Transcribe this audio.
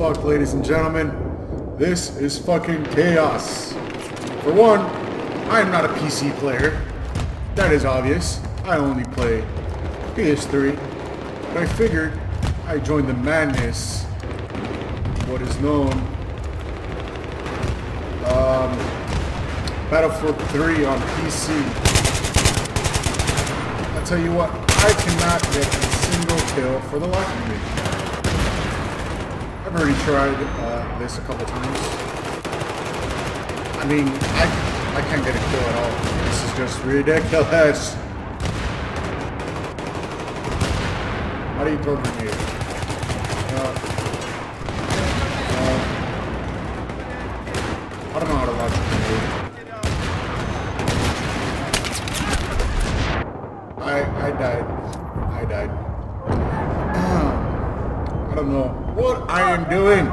fuck, ladies and gentlemen. This is fucking chaos. For one, I am not a PC player. That is obvious. I only play PS3. But I figured I joined the madness, what is known, Battlefield 3 on PC. I tell you what, I cannot get a single kill for the life of me. I've already tried this a couple times. I mean, I can't get a kill at all. This is just ridiculous. How do you throw grenades? I don't know how to launch a grenade. I died. I don't know what I am doing.